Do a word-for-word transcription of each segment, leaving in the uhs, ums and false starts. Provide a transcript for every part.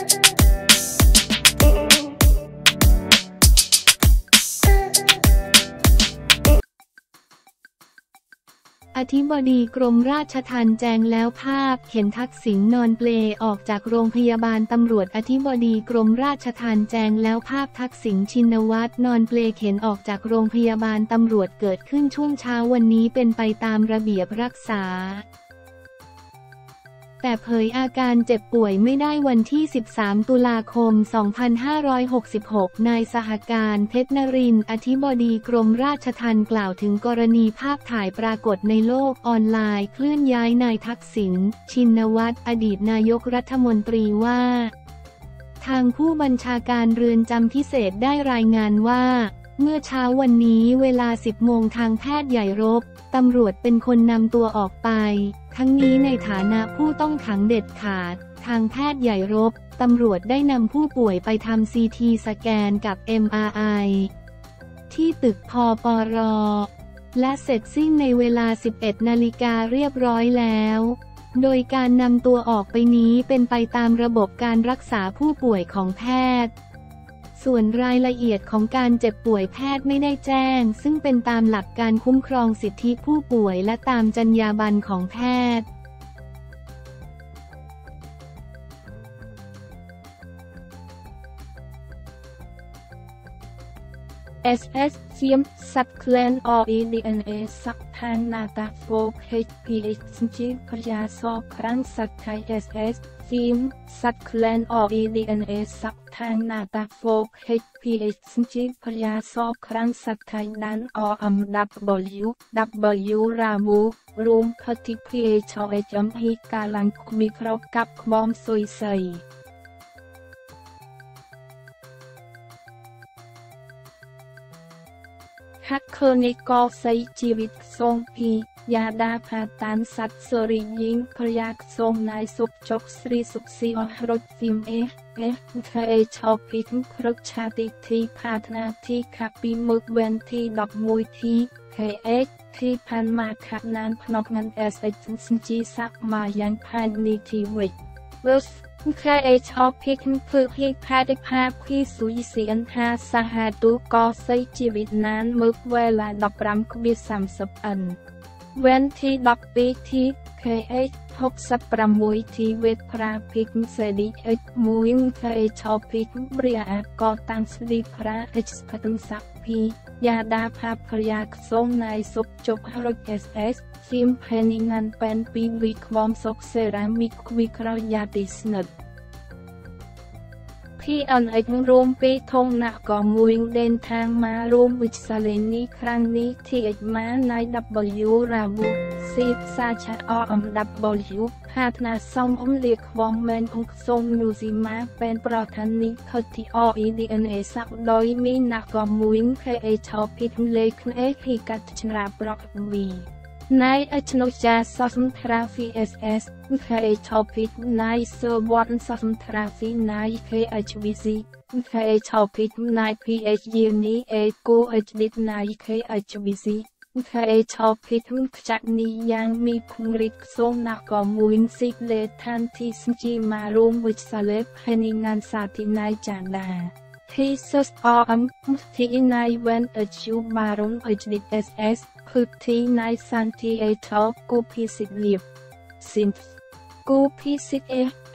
อธิบดีกรมราชทัณฑ์แจงแล้วภาพเห็นทักษิณนอนเปลออกจากโรงพยาบาลตำรวจอธิบดีกรมราชทัณฑ์แจงแล้วภาพทักษิณชินวัตรนอนเปลเข็นออกจากโรงพยาบาลตำรวจเกิดขึ้นช่วงเช้าวันนี้เป็นไปตามระเบียบรักษาแต่เผยอาการเจ็บป่วยไม่ได้วันที่สิบสามตุลาคมสองพันห้าร้อยหกสิบหกนายสหการเพชรนรินทร์อธิบดีกรมราชทัณฑ์กล่าวถึงกรณีภาพถ่ายปรากฏในโลกออนไลน์เคลื่อนย้ายนายทักษิณชินวัตรอดีตนายกรัฐมนตรีว่าทางผู้บัญชาการเรือนจำพิเศษได้รายงานว่าเมื่อเช้าวันนี้เวลาสิบโมงทางแพทย์ใหญ่รบตำรวจเป็นคนนำตัวออกไปทั้งนี้ในฐานะผู้ต้องขังเด็ดขาดทางแพทย์ใหญ่รบตำรวจได้นำผู้ป่วยไปทำซีทีสแกนกับ เอ็ม อาร์ ไอ ที่ตึกพปร.และเสร็จสิ้นในเวลาสิบเอ็ดนาฬิกาเรียบร้อยแล้วโดยการนำตัวออกไปนี้เป็นไปตามระบบการรักษาผู้ป่วยของแพทย์ส่วนรายละเอียดของการเจ็บป่วยแพทย์ไม่ได้แจ้งซึ่งเป็นตามหลักการคุ้มครองสิทธิผู้ป่วยและตามจรรยาบรรณของแพทย์เอส เอส Siam Subclan or Edna Subhanata for เอช พี เอช Sinjit Kriya Sob Kran Sathai เอส เอส Siam Subclan or Edna Subhanata for เอช พี เอช Sinjit Kriya Sob Kran Sathai Nan or W W Ramu Room Participation Hikalang Mikrop Kap Mom Sui Saiฮักเคอร์นิกอไซชีวิตทรงพียาดาพาตานสัตสริยิงพระยาทรงนายสุขจกสรีสุขสีอรถฟิมเอเอเทเอชอพิทพฤกชาติทีพาธนาทีขับปีมึกเวนทีดอกมุยทีเฮเอที่พันมาขับนานพนกงานเอสเอสจีสักมายังพันนิทีวิทเวสเคยเอชอพิกเพื่อให้พาได้ภาพที่สุยเสียนทาสหาตุกอใช้ชีวิตนั้นมึกเวลาดอกรำคบีสามสิบอันเว้นที่ดอกปีที่เคยเอชหกสับประมวยที่เวทพระพิกเสดีเอชมวยเคยเอชอพิกเบียร์กอตังสดีพระเอชพันศักดิ์พียาดาภาพยากทรงนายสุขจบรถเอสเอสซิมเพนิงันเป็นปีวิควอมซกเซรามิกวิเคราะห์ยาติสนัดพี่อันเอกรวมปีทงหนักก่อมุยเดินทางมารวมวิสาเลนี้ครั้งนี้ที่เอกมาในดับบยูราบุซีซาชาออมดับบยูพาธนาซอมอมเลียควอมเมนองค์ทรงยูซิมาเป็นประธานิคติออีดีเอ็นเอสักโดยมีหนักก่อมุยเคเอชอพิทเลคเอพิกัตชนาบล็อกวีนายอชนกจาสสมทราฟีเอสเอสเคยชอบพิษนายเซอร์วอนสสมทราฟีนายเคยอชวิซีเคยชอบพิษนายพีเอชยูนีเอกูอชดิดนายเคยอชวิซีเคยชอบพิษจากนี้ยังมีคุงริกทรงนักก่อมูลสิกเลทันที่สกีมารุมวิสเลปเฮนิงานสาธินายจานดาที่เซอร์ออมที่นายเวนอชูมารุมอชดิดเอสเอสคือที่นายซันทีเอทอกูพิสิทธิ์เลียบสินกูพิสิทธิ์เอเพ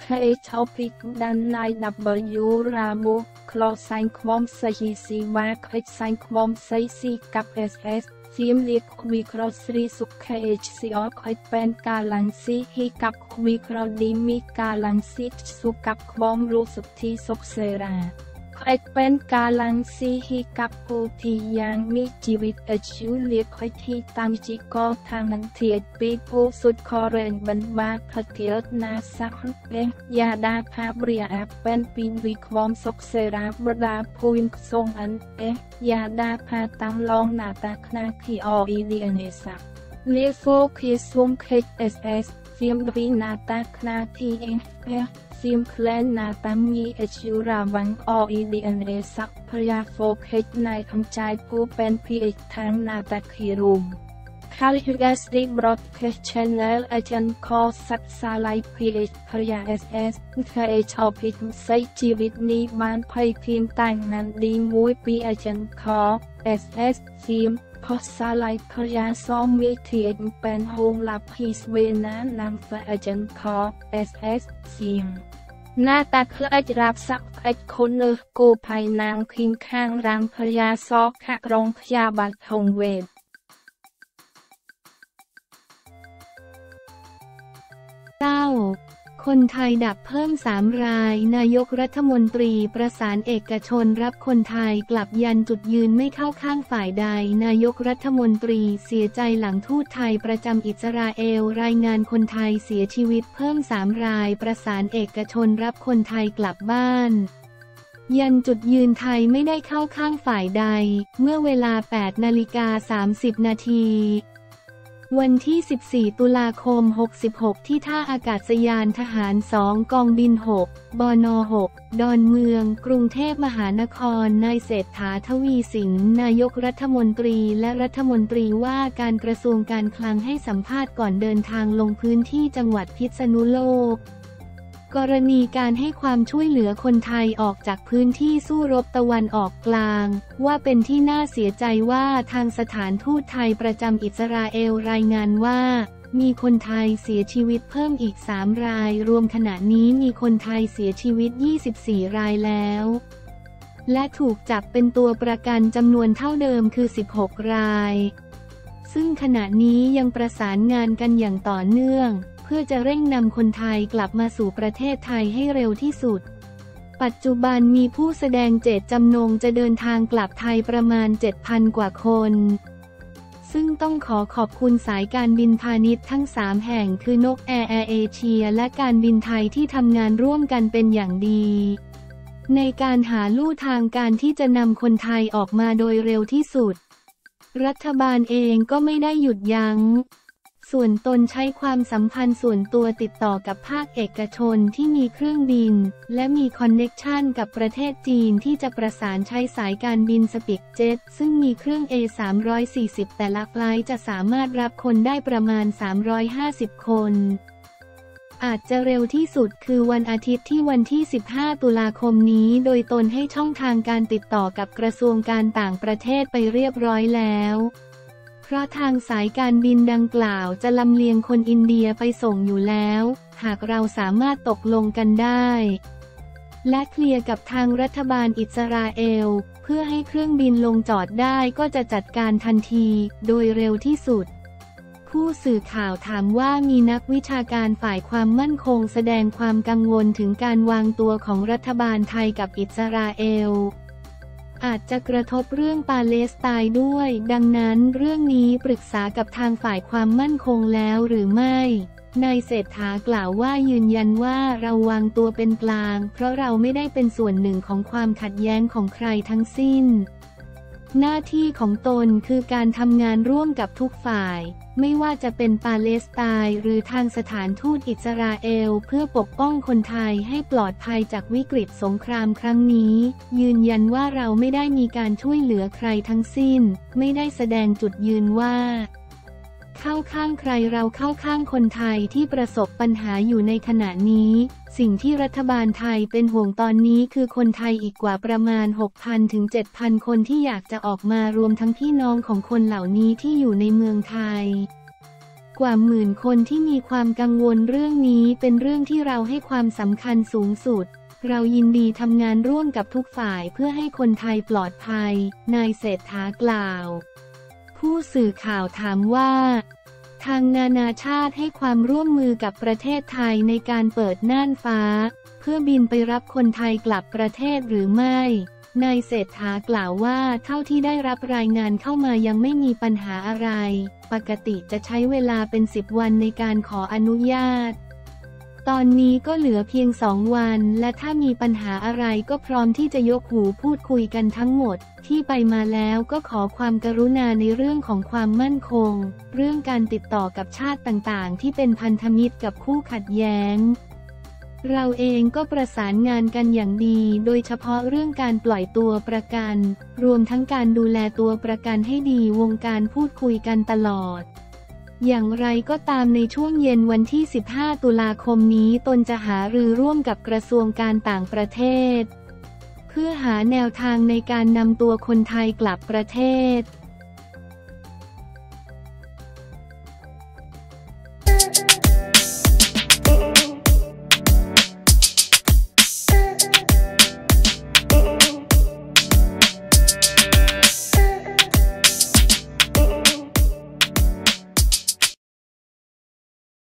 เคยทอพิดันนายดับเบิลยูรามูคลอไซน์ควอมไซซีวาคลอไซน์ควอมไซซีกับเอสเอสซีมเลียกวิเคราะห์สรีสุขเคยซีออคอยเป็นกาลังซีให้กับวิเคราะห์ดิมิกาลังซีสุกับควอมรู้สุขที่สุขเซราใครเป็นกาลังซีฮิกับผู้ที่ยังมีชีวิตอายุเลี้ยงไว้ที่ตามจิกอทางนันเทียดปีผู้สุดคอเรนบันบาพเทียดนาสักเป็นยาดาพาเบียเป็นปีวิควอมสกเซราบดาพูนทรงอันเอยาดาพาตั้งลองนาตาคนาคีออีเลียนสักเลี้ยงโฟกีซุมเคเอสเอสเซียมวินาตาคนาทีเอซิมเคลนนาตามีเอชยูราวังออีดีเอ็นเอสักพระยาโฟกเฮดนายคำใจผู้เป็นพีเอชทางนาตาคีรุม Culture's Day Broadcast Channel Agent Call Satellite Page Koreaเอส เอส They Topic Say Chivit Ni Man Pay Team Tang Nan Di Mui P Agent Call เอส เอส Team Satellite Korea Song Meeting Ban Hong Lap His Vena Nam for Agent Call เอส เอส Team หน้าตาเคลื่อนรับสักไอคนเลือกกู้ภัยนางพิงข้างรางพระยาสองเมตรเทียนเป็นโฮมลับพีสเวนนั้นนำฝ่ายเอเจนต์คอร์ เอส เอส ที อี เอ็ม คนไทยดับเพิ่มสามรายนายกรัฐมนตรีประสานเอกชนรับคนไทยกลับยันจุดยืนไม่เข้าข้างฝ่ายใดนายกรัฐมนตรีเสียใจหลังทูตไทยประจำอิสราเอลรายงานคนไทยเสียชีวิตเพิ่มสามรายประสานเอกชนรับคนไทยกลับบ้านยันจุดยืนไทยไม่ได้เข้าข้างฝ่ายใดเมื่อเวลา แปดนาฬิกาสามสิบนาที นาทีวันที่สิบสี่ตุลาคมหกสิบหกที่ท่าอากาศยานทหารสองกองบินหกบนหกดอนเมืองกรุงเทพมหานครนายเศรษฐาทวีสินนายกรัฐมนตรีและรัฐมนตรีว่าการกระทรวงการคลังให้สัมภาษณ์ก่อนเดินทางลงพื้นที่จังหวัดพิษณุโลกกรณีการให้ความช่วยเหลือคนไทยออกจากพื้นที่สู้รบตะวันออกกลางว่าเป็นที่น่าเสียใจว่าทางสถานทูตไทยประจำอิสราเอลรายงานว่ามีคนไทยเสียชีวิตเพิ่มอีกสามรายรวมขณะนี้มีคนไทยเสียชีวิตยี่สิบสี่รายแล้วและถูกจับเป็นตัวประกันจำนวนเท่าเดิมคือสิบหกรายซึ่งขณะนี้ยังประสานงานกันอย่างต่อเนื่องเพื่อจะเร่งนำคนไทยกลับมาสู่ประเทศไทยให้เร็วที่สุดปัจจุบันมีผู้แสดงเจตจำนงจะเดินทางกลับไทยประมาณ เจ็ดพัน กว่าคนซึ่งต้องขอขอบคุณสายการบินพาณิชย์ทั้งสามแห่งคือนกแอร์แอร์เอเชียและการบินไทยที่ทำงานร่วมกันเป็นอย่างดีในการหาลู่ทางการที่จะนำคนไทยออกมาโดยเร็วที่สุดรัฐบาลเองก็ไม่ได้หยุดยั้งส่วนตนใช้ความสัมพันธ์ส่วนตัวติดต่อกับภาคเอกชนที่มีเครื่องบินและมีคอนเน็กชันกับประเทศจีนที่จะประสานใช้สายการบินสปิกเจ็ตซึ่งมีเครื่อง เอ สามร้อยสี่สิบ แต่ละไฟล์จะสามารถรับคนได้ประมาณสามร้อยห้าสิบคนอาจจะเร็วที่สุดคือวันอาทิตย์ที่วันที่สิบห้าตุลาคมนี้โดยตนให้ช่องทางการติดต่อกับกระทรวงการต่างประเทศไปเรียบร้อยแล้วเพราะทางสายการบินดังกล่าวจะลำเลียงคนอินเดียไปส่งอยู่แล้วหากเราสามารถตกลงกันได้และเคลียร์กับทางรัฐบาลอิสราเอลเพื่อให้เครื่องบินลงจอดได้ก็จะจัดการทันทีโดยเร็วที่สุดผู้สื่อข่าวถามว่ามีนักวิชาการฝ่ายความมั่นคงแสดงความกังวลถึงการวางตัวของรัฐบาลไทยกับอิสราเอลอาจจะกระทบเรื่องปาเลสไตน์ด้วยดังนั้นเรื่องนี้ปรึกษากับทางฝ่ายความมั่นคงแล้วหรือไม่นายเศรษฐากล่าวว่ายืนยันว่าเราวางตัวเป็นกลางเพราะเราไม่ได้เป็นส่วนหนึ่งของความขัดแย้งของใครทั้งสิ้นหน้าที่ของตนคือการทำงานร่วมกับทุกฝ่ายไม่ว่าจะเป็นปาเลสไตน์หรือทางสถานทูตอิสราเอลเพื่อปกป้องคนไทยให้ปลอดภัยจากวิกฤตสงครามครั้งนี้ยืนยันว่าเราไม่ได้มีการช่วยเหลือใครทั้งสิ้นไม่ได้แสดงจุดยืนว่าเข้าข้างใครเราเข้าข้างคนไทยที่ประสบปัญหาอยู่ในขณะนี้สิ่งที่รัฐบาลไทยเป็นห่วงตอนนี้คือคนไทยอีกกว่าประมาณ หกพันถึงเจ็ดพัน คนที่อยากจะออกมารวมทั้งพี่น้องของคนเหล่านี้ที่อยู่ในเมืองไทยกว่าหมื่นคนที่มีความกังวลเรื่องนี้เป็นเรื่องที่เราให้ความสำคัญสูงสุดเรายินดีทำงานร่วมกับทุกฝ่ายเพื่อให้คนไทยปลอดภัยนายเศรษฐากล่าวผู้สื่อข่าวถามว่าทางนานาชาติให้ความร่วมมือกับประเทศไทยในการเปิดน่านฟ้าเพื่อบินไปรับคนไทยกลับประเทศหรือไม่นายเศรษฐากล่าวว่าเท่าที่ได้รับรายงานเข้ามายังไม่มีปัญหาอะไรปกติจะใช้เวลาเป็นสิบวันในการขออนุญาตตอนนี้ก็เหลือเพียงสองวันและถ้ามีปัญหาอะไรก็พร้อมที่จะยกหูพูดคุยกันทั้งหมดที่ไปมาแล้วก็ขอความกรุณาในเรื่องของความมั่นคงเรื่องการติดต่อกับชาติต่างๆที่เป็นพันธมิตรกับคู่ขัดแย้งเราเองก็ประสานงานกันอย่างดีโดยเฉพาะเรื่องการปล่อยตัวประกันรวมทั้งการดูแลตัวประกันให้ดีวงการพูดคุยกันตลอด อย่างไรก็ตามในช่วงเย็นวันที่สิบห้าตุลาคมนี้ตนจะหารือร่วมกับกระทรวงการต่างประเทศเพื่อหาแนวทางในการนำตัวคนไทยกลับประเทศ